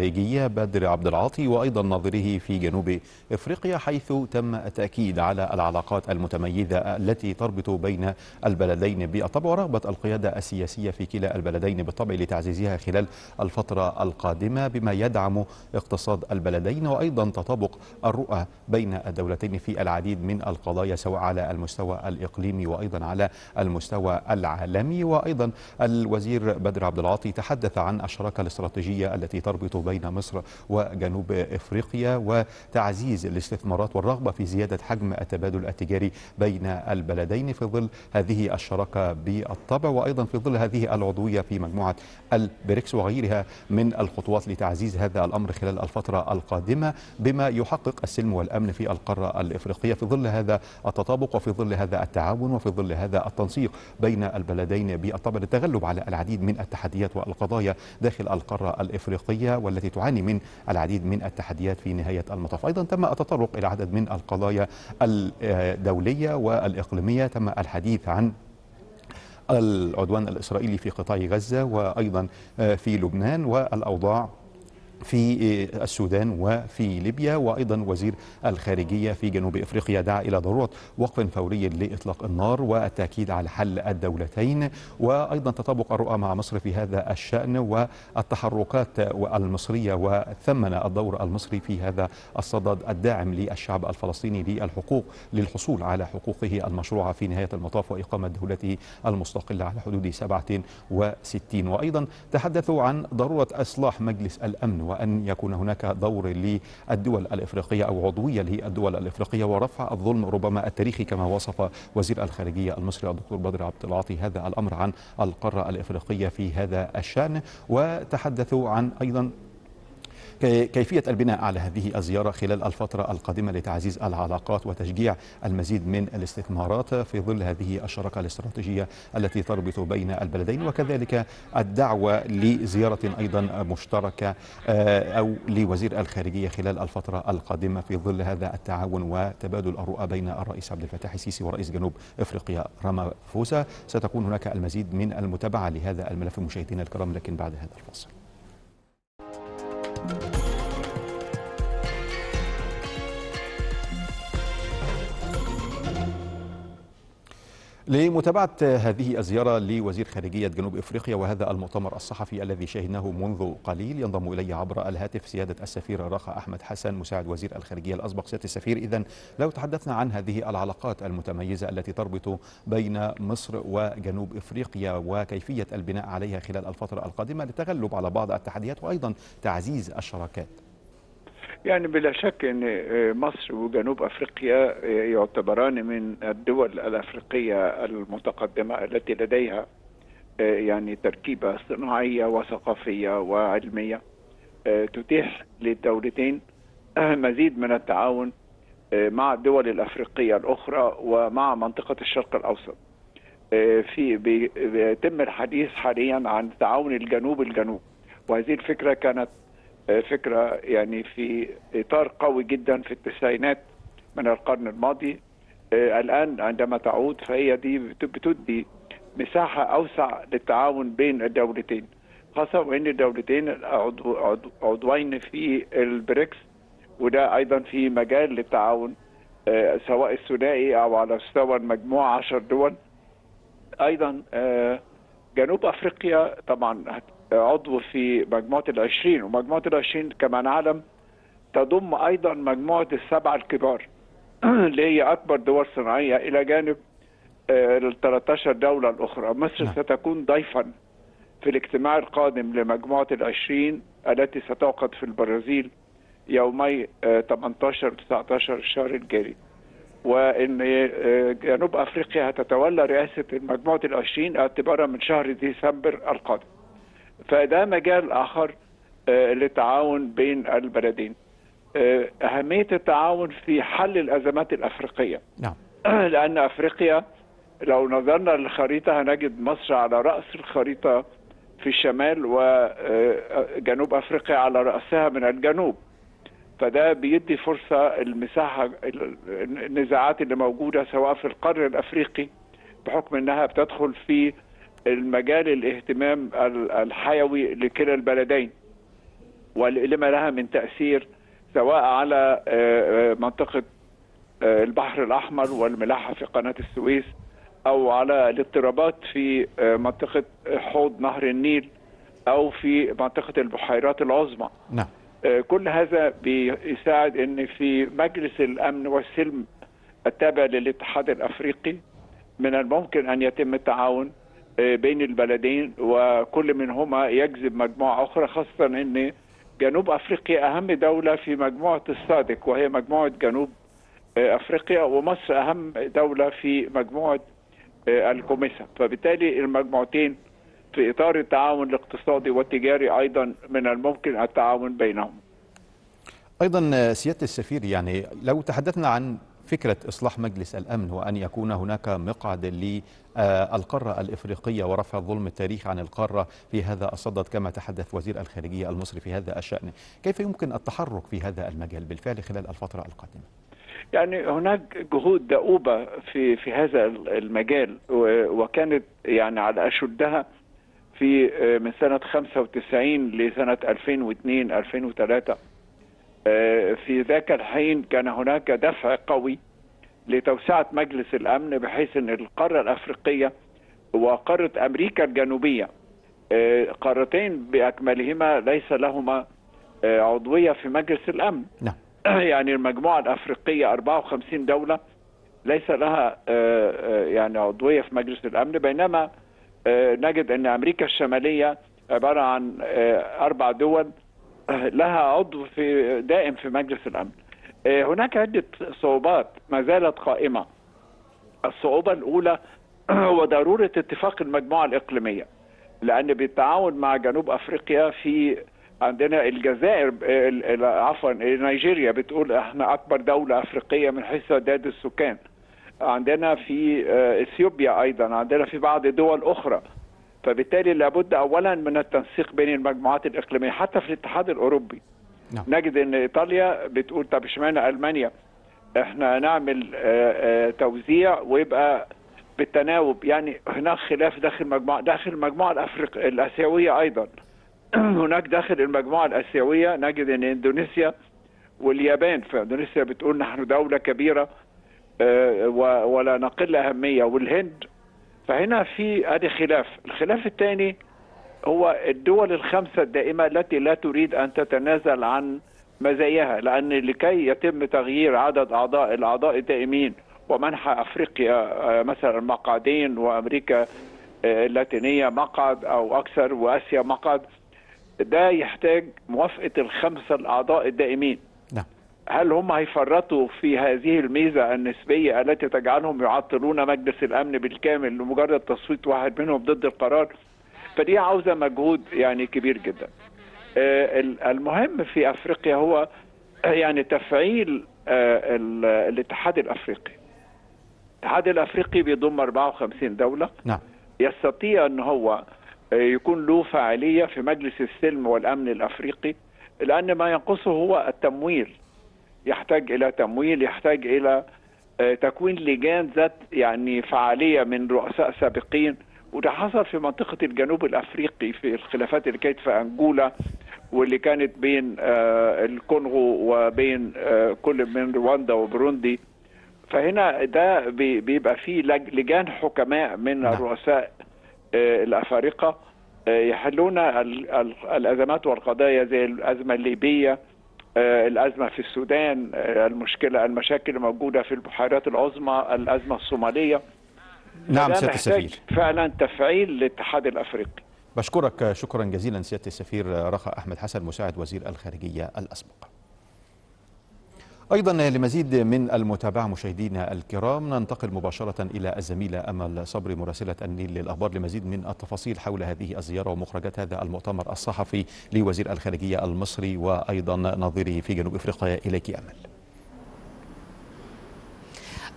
الخارجية بدر عبد العاطي وأيضا نظيره في جنوب إفريقيا، حيث تم التأكيد على العلاقات المتميزة التي تربط بين البلدين بالطبع، ورغبة القيادة السياسية في كلا البلدين بالطبع لتعزيزها خلال الفترة القادمة بما يدعم اقتصاد البلدين، وأيضا تطابق الرؤى بين الدولتين في العديد من القضايا سواء على المستوى الإقليمي وأيضا على المستوى العالمي. وأيضا الوزير بدر عبد العاطي تحدث عن الشراكة الاستراتيجية التي تربط بين مصر وجنوب إفريقيا وتعزيز الاستثمارات والرغبة في زيادة حجم التبادل التجاري بين البلدين في ظل هذه الشراكة بالطبع، وأيضا في ظل هذه العضوية في مجموعة البريكس وغيرها من الخطوات لتعزيز هذا الأمر خلال الفترة القادمة بما يحقق السلم والأمن في القارة الإفريقية في ظل هذا التطابق وفي ظل هذا التعاون وفي ظل هذا التنسيق بين البلدين بالطبع للتغلب على العديد من التحديات والقضايا داخل القارة الإفريقية والتي تعاني من العديد من التحديات في نهاية المطاف. أيضا تم التطرق إلى عدد من القضايا الدولية والإقليمية، تم الحديث عن العدوان الإسرائيلي في قطاع غزة وأيضا في لبنان والأوضاع في السودان وفي ليبيا، وأيضا وزير الخارجية في جنوب إفريقيا دعا إلى ضرورة وقف فوري لإطلاق النار والتأكيد على حل الدولتين، وأيضا تطابق الرؤى مع مصر في هذا الشأن والتحركات المصرية، وثمن الدور المصري في هذا الصدد الداعم للشعب الفلسطيني للحقوق للحصول على حقوقه المشروعة في نهاية المطاف وإقامة دولته المستقلة على حدود 67. وأيضا تحدثوا عن ضرورة إصلاح مجلس الأمن وأن يكون هناك دور للدول الإفريقية أو عضوية للدول الإفريقية ورفع الظلم ربما التاريخي كما وصف وزير الخارجية المصري الدكتور بدر عبد العاطي هذا الأمر عن القارة الإفريقية في هذا الشأن. وتحدثوا عن أيضا كيفية البناء على هذه الزيارة خلال الفترة القادمة لتعزيز العلاقات وتشجيع المزيد من الاستثمارات في ظل هذه الشراكة الاستراتيجية التي تربط بين البلدين، وكذلك الدعوة لزيارة أيضا مشتركة أو لوزير الخارجية خلال الفترة القادمة في ظل هذا التعاون وتبادل الرؤى بين الرئيس عبد الفتاح السيسي ورئيس جنوب أفريقيا راما فوسا. ستكون هناك المزيد من المتابعة لهذا الملف مشاهدينا الكرام، لكن بعد هذا الفاصل. لمتابعة هذه الزيارة لوزير خارجية جنوب إفريقيا وهذا المؤتمر الصحفي الذي شهدناه منذ قليل، ينضم إلي عبر الهاتف سيادة السفير الراحة أحمد حسن مساعد وزير الخارجية الأسبق. سيادة السفير، إذن لو تحدثنا عن هذه العلاقات المتميزة التي تربط بين مصر وجنوب إفريقيا وكيفية البناء عليها خلال الفترة القادمة للتغلب على بعض التحديات وأيضا تعزيز الشراكات. يعني بلا شك ان مصر وجنوب افريقيا يعتبران من الدول الافريقيه المتقدمه التي لديها يعني تركيبه صناعيه وثقافيه وعلميه تتيح للدولتين مزيد من التعاون مع الدول الافريقيه الاخرى ومع منطقه الشرق الاوسط. بيتم الحديث حاليا عن تعاون الجنوب، وهذه الفكره كانت فكرة يعني في إطار قوي جدا في التسعينات من القرن الماضي. الآن عندما تعود فهي دي بتدي مساحة أوسع للتعاون بين الدولتين، خاصة وإن الدولتين عضوين في البريكس، وده أيضا في مجال للتعاون سواء الثنائي أو على مستوى المجموعة 10 دول. أيضا جنوب أفريقيا طبعا عضو في مجموعة ال20، ومجموعة ال20 كما نعلم تضم أيضا مجموعة ال7 الكبار اللي هي أكبر دول صناعية إلى جانب ال13 دولة الأخرى. مصر ستكون ضيفا في الاجتماع القادم لمجموعة ال20 التي ستعقد في البرازيل يومي 18 و19 الشهر الجاري، وإن جنوب أفريقيا هتتولى رئاسة مجموعة ال20 اعتبارا من شهر ديسمبر القادم. فده مجال آخر للتعاون بين البلدين. أهمية التعاون في حل الأزمات الأفريقية، نعم، لأن أفريقيا لو نظرنا للخريطة هنجد مصر على رأس الخريطة في الشمال وجنوب أفريقيا على رأسها من الجنوب، فده بيدي فرصة المساحة النزاعات اللي موجودة سواء في القرن الأفريقي بحكم أنها بتدخل في المجال الاهتمام الحيوي لكلا البلدين. ولما لها من تأثير سواء على منطقة البحر الأحمر والملاحة في قناة السويس أو على الاضطرابات في منطقة حوض نهر النيل أو في منطقة البحيرات العظمى. نعم. كل هذا بيساعد أن في مجلس الأمن والسلم التابع للاتحاد الأفريقي من الممكن أن يتم التعاون بين البلدين، وكل منهما يجذب مجموعة أخرى، خاصة أن جنوب أفريقيا أهم دولة في مجموعة السادك وهي مجموعة جنوب أفريقيا، ومصر أهم دولة في مجموعة الكوميسا، فبالتالي المجموعتين في إطار التعاون الاقتصادي والتجاري أيضا من الممكن التعاون بينهم. أيضا سيادة السفير، يعني لو تحدثنا عن فكرة إصلاح مجلس الأمن وأن يكون هناك مقعد للقارة الإفريقية ورفع ظلم التاريخ عن القارة في هذا الصدد كما تحدث وزير الخارجية المصري في هذا الشأن، كيف يمكن التحرك في هذا المجال بالفعل خلال الفترة القادمة؟ يعني هناك جهود دؤوبة في هذا المجال، وكانت يعني على أشدها في من سنة 95 لسنة 2002-2003. في ذاك الحين كان هناك دفع قوي لتوسعة مجلس الأمن بحيث أن القارة الأفريقية وقارة أمريكا الجنوبية قارتين بأكملهما ليس لهما عضوية في مجلس الأمن. نعم. يعني المجموعة الأفريقية 54 دولة ليس لها يعني عضوية في مجلس الأمن، بينما نجد أن أمريكا الشمالية عبارة عن 4 دول لها عضو دائم في مجلس الأمن. هناك عدة صعوبات ما زالت قائمة. الصعوبة الأولى هو ضرورة اتفاق المجموعة الإقليمية، لأن بالتعاون مع جنوب أفريقيا في عندنا الجزائر، عفوا نيجيريا بتقول احنا أكبر دولة أفريقية من حيث تعداد السكان، عندنا في إثيوبيا أيضا، عندنا في بعض دول أخرى، فبالتالي لابد أولا من التنسيق بين المجموعات الإقليمية. حتى في الاتحاد الأوروبي نجد أن إيطاليا بتقول طب اشمعنى ألمانيا، احنا نعمل توزيع ويبقى بالتناوب، يعني هناك خلاف داخل المجموعة الآسيوية أيضا. هناك داخل المجموعة الآسيوية نجد أن إندونيسيا واليابان، فإندونيسيا بتقول نحن دولة كبيرة ولا نقل أهمية، والهند، فهنا في ادي خلاف. الخلاف الثاني هو الدول الخمسة الدائمة التي لا تريد أن تتنازل عن مزاياها، لأن لكي يتم تغيير عدد الأعضاء الدائمين ومنحى أفريقيا مثلا مقعدين وأمريكا اللاتينية مقعد أو أكثر وآسيا مقعد، ده يحتاج موافقة ال5 الأعضاء الدائمين. هل هم هيفرطوا في هذه الميزة النسبية التي تجعلهم يعطلون مجلس الأمن بالكامل لمجرد تصويت واحد منهم ضد القرار؟ فدي عاوزة مجهود يعني كبير جدا. المهم في أفريقيا هو يعني تفعيل الاتحاد الأفريقي. الاتحاد الأفريقي بيضم 54 دولة. نعم. يستطيع أن هو يكون له فعالية في مجلس السلم والأمن الأفريقي، لأن ما ينقصه هو التمويل، يحتاج إلى تمويل، يحتاج إلى تكوين لجان ذات يعني فعالية من رؤساء سابقين، وده حصل في منطقة الجنوب الأفريقي في الخلافات اللي كانت في أنجولا واللي كانت بين الكونغو وبين كل من رواندا وبروندي، فهنا ده بيبقى فيه لجان حكماء من الرؤساء الأفارقة يحلون الأزمات والقضايا زي الأزمة الليبية، الأزمة في السودان، المشاكل الموجودة في البحيرات العظمى، الأزمة الصومالية. نعم سيادة السفير، فعلا تفعيل للاتحاد الأفريقي. بشكرك شكرا جزيلا سيادة السفير رخاء أحمد حسن مساعد وزير الخارجية الأسبق. أيضا لمزيد من المتابعة مشاهدينا الكرام ننتقل مباشرة إلى الزميلة أمل صبري مراسلة النيل للأخبار لمزيد من التفاصيل حول هذه الزيارة ومخرجات هذا المؤتمر الصحفي لوزير الخارجية المصري وأيضا نظيره في جنوب أفريقيا. إليك أمل.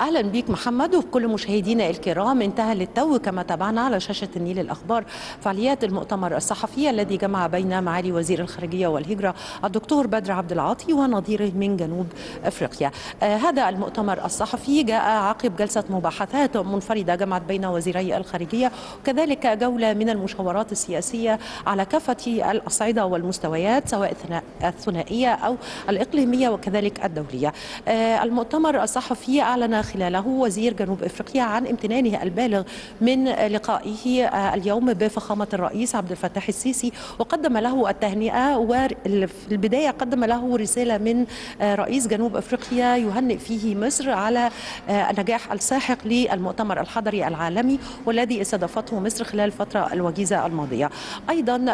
أهلا بيك محمد وبكل مشاهدينا الكرام. انتهى للتو كما تابعنا على شاشة النيل الأخبار فعاليات المؤتمر الصحفي الذي جمع بين معالي وزير الخارجية والهجرة الدكتور بدر عبد العاطي ونظيره من جنوب أفريقيا. هذا المؤتمر الصحفي جاء عقب جلسة مباحثات منفردة جمعت بين وزيري الخارجية وكذلك جولة من المشاورات السياسية على كافة الأصعدة والمستويات سواء الثنائية أو الإقليمية وكذلك الدولية. المؤتمر الصحفي أعلن خلاله وزير جنوب إفريقيا عن امتنانه البالغ من لقائه اليوم بفخامة الرئيس عبد الفتاح السيسي وقدم له التهنئة، وفي البداية قدم له رسالة من رئيس جنوب إفريقيا يهنئ فيه مصر على النجاح الساحق للمؤتمر الحضري العالمي والذي استضافته مصر خلال الفترة الوجيزة الماضية. أيضا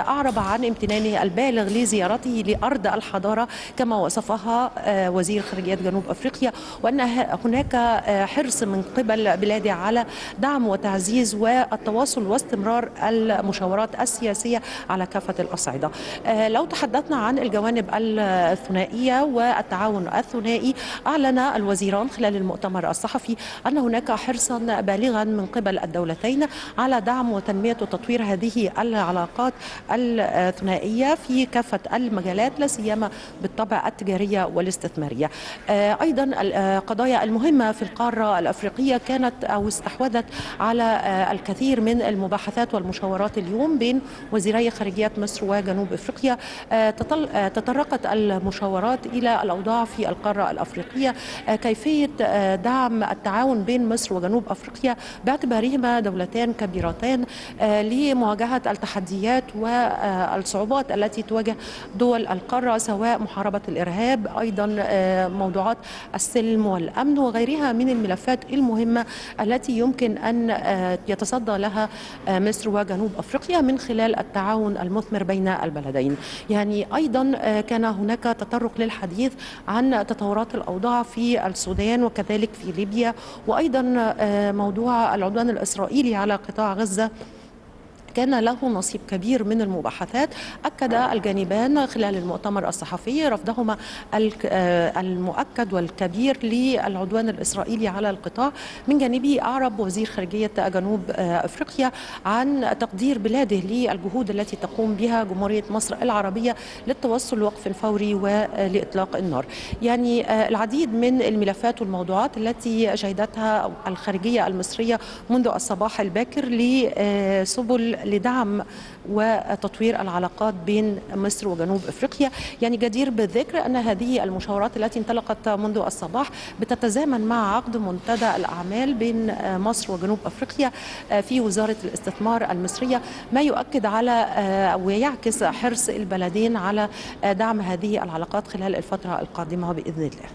أعرب عن امتنانه البالغ لزيارته لأرض الحضارة كما وصفها وزير خارجية جنوب أفريقيا، وأن هناك حرص من قبل بلاده على دعم وتعزيز والتواصل واستمرار المشاورات السياسية على كافة الأصعدة. لو تحدثنا عن الجوانب الثنائية والتعاون الثنائي، أعلن الوزيران خلال المؤتمر الصحفي أن هناك حرصا بالغا من قبل الدولتين على دعم وتنمية وتطوير هذه العلاقات الثنائية في كافة المجالات لا سيما بالطبع التجارية والاستثمارية. أيضا القضايا المهمة في القارة الأفريقية كانت أو استحوذت على الكثير من المباحثات والمشاورات اليوم بين وزيري خارجية مصر وجنوب أفريقيا. تطرقت المشاورات إلى الأوضاع في القارة الأفريقية، كيفية دعم التعاون بين مصر وجنوب أفريقيا باعتبارهما دولتان كبيرتان لمواجهة التحديات والصعوبات التي تواجه دول القارة سواء محاربة الإرهاب، أيضا موضوعات السلم والأمن وغيرها من الملفات المهمة التي يمكن أن يتصدى لها مصر وجنوب أفريقيا من خلال التعاون المثمر بين البلدين. يعني أيضا كان هناك تطرق للحديث عن تطورات الأوضاع في السودان وكذلك في ليبيا، وأيضا موضوع العدوان الإسرائيلي على قطاع غزة كان له نصيب كبير من المباحثات. أكد الجانبان خلال المؤتمر الصحفي رفضهما المؤكد والكبير للعدوان الإسرائيلي على القطاع. من جانبه أعرب وزير خارجية جنوب أفريقيا عن تقدير بلاده للجهود التي تقوم بها جمهورية مصر العربية للتوصل لوقف فوري ولإطلاق النار. يعني العديد من الملفات والموضوعات التي شهدتها الخارجية المصرية منذ الصباح الباكر لسبل لدعم وتطوير العلاقات بين مصر وجنوب أفريقيا. يعني جدير بالذكر أن هذه المشاورات التي انطلقت منذ الصباح بتتزامن مع عقد منتدى الأعمال بين مصر وجنوب أفريقيا في وزارة الاستثمار المصرية، ما يؤكد على ويعكس حرص البلدين على دعم هذه العلاقات خلال الفترة القادمة بإذن الله.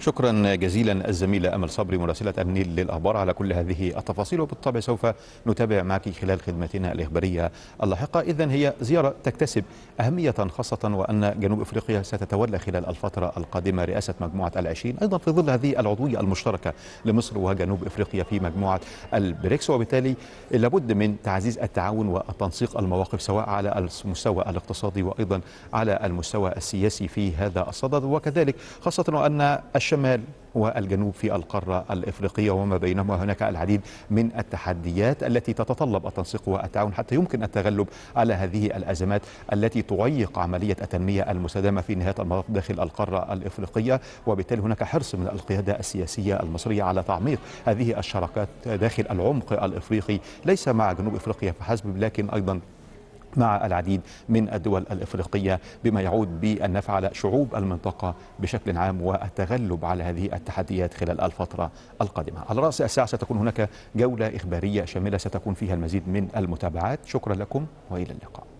شكرا جزيلا الزميلة أمل صبري مراسلة النيل للأخبار على كل هذه التفاصيل، وبالطبع سوف نتابع معك خلال خدمتنا الإخبارية اللاحقة. إذن هي زيارة تكتسب أهمية خاصة وأن جنوب أفريقيا ستتولى خلال الفترة القادمة رئاسة مجموعة العشرين، أيضا في ظل هذه العضوية المشتركة لمصر وجنوب أفريقيا في مجموعة البريكس، وبالتالي لابد من تعزيز التعاون وتنسيق المواقف سواء على المستوى الاقتصادي وأيضا على المستوى السياسي في هذا الصدد، وكذلك خاصة وأن الشمال والجنوب في القارة الإفريقية وما بينهما هناك العديد من التحديات التي تتطلب التنسيق والتعاون حتى يمكن التغلب على هذه الأزمات التي تعيق عملية التنمية المستدامة في نهاية المطاف داخل القارة الإفريقية. وبالتالي هناك حرص من القيادة السياسية المصرية على تعميق هذه الشراكات داخل العمق الإفريقي، ليس مع جنوب أفريقيا فحسب لكن أيضا مع العديد من الدول الإفريقية، بما يعود بالنفع على شعوب المنطقة بشكل عام والتغلب على هذه التحديات خلال الفترة القادمة. على رأس الساعة ستكون هناك جولة إخبارية شاملة ستكون فيها المزيد من المتابعات. شكرا لكم وإلى اللقاء.